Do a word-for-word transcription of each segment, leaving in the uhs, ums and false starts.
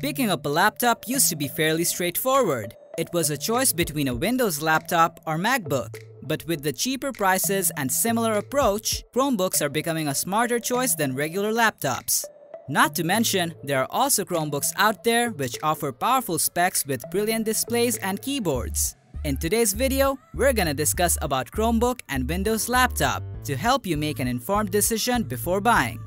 Picking up a laptop used to be fairly straightforward. It was a choice between a Windows laptop or MacBook. But with the cheaper prices and similar approach, Chromebooks are becoming a smarter choice than regular laptops. Not to mention, there are also Chromebooks out there which offer powerful specs with brilliant displays and keyboards. In today's video, we're gonna discuss about Chromebook and Windows laptop to help you make an informed decision before buying.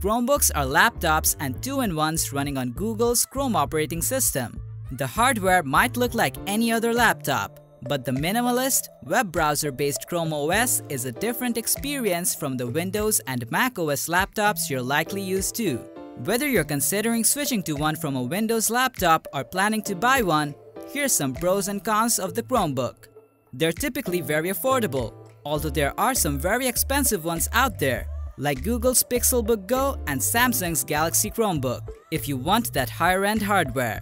Chromebooks are laptops and two-in-ones running on Google's Chrome operating system. The hardware might look like any other laptop, but the minimalist, web browser-based Chrome O S is a different experience from the Windows and macOS laptops you're likely used to. Whether you're considering switching to one from a Windows laptop or planning to buy one, here's some pros and cons of the Chromebook. They're typically very affordable, although there are some very expensive ones out there, like Google's Pixelbook Go and Samsung's Galaxy Chromebook, if you want that higher-end hardware.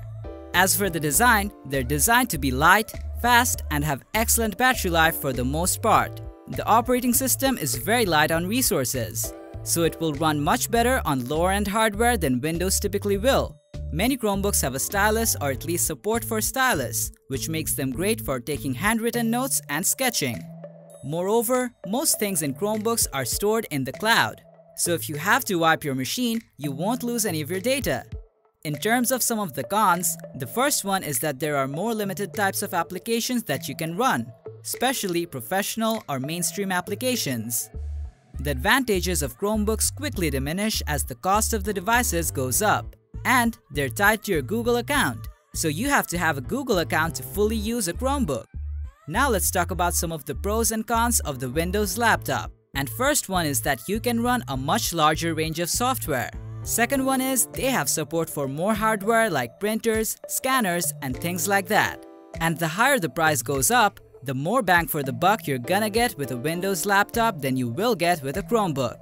As for the design, they're designed to be light, fast, and have excellent battery life for the most part. The operating system is very light on resources, so it will run much better on lower-end hardware than Windows typically will. Many Chromebooks have a stylus or at least support for stylus, which makes them great for taking handwritten notes and sketching. Moreover, most things in Chromebooks are stored in the cloud, so if you have to wipe your machine, you won't lose any of your data. In terms of some of the cons, the first one is that there are more limited types of applications that you can run, especially professional or mainstream applications. The advantages of Chromebooks quickly diminish as the cost of the devices goes up, and they're tied to your Google account, so you have to have a Google account to fully use a Chromebook. Now let's talk about some of the pros and cons of the Windows laptop. And first one is that you can run a much larger range of software. Second one is they have support for more hardware like printers, scanners, and things like that. And the higher the price goes up, the more bang for the buck you're gonna get with a Windows laptop than you will get with a Chromebook.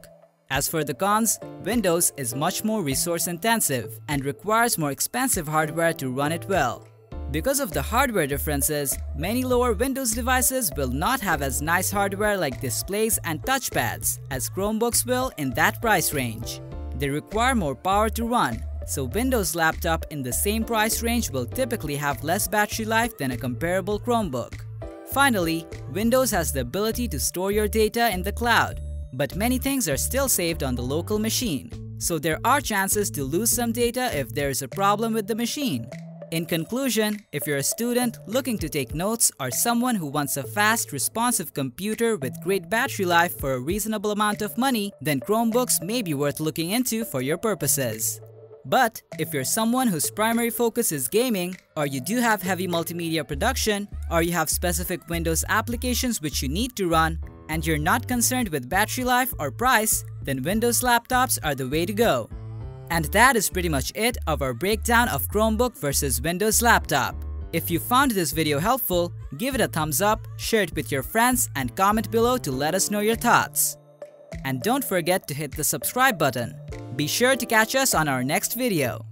As for the cons, Windows is much more resource intensive and requires more expensive hardware to run it well. Because of the hardware differences, many lower Windows devices will not have as nice hardware like displays and touchpads as Chromebooks will in that price range. They require more power to run, so Windows laptop in the same price range will typically have less battery life than a comparable Chromebook. Finally, Windows has the ability to store your data in the cloud, but many things are still saved on the local machine, so there are chances to lose some data if there is a problem with the machine. In conclusion, if you're a student looking to take notes or someone who wants a fast, responsive computer with great battery life for a reasonable amount of money, then Chromebooks may be worth looking into for your purposes. But if you're someone whose primary focus is gaming, or you do have heavy multimedia production, or you have specific Windows applications which you need to run, and you're not concerned with battery life or price, then Windows laptops are the way to go. And that is pretty much it of our breakdown of Chromebook versus Windows laptop. If you found this video helpful, give it a thumbs up, share it with your friends, and comment below to let us know your thoughts. And don't forget to hit the subscribe button. Be sure to catch us on our next video.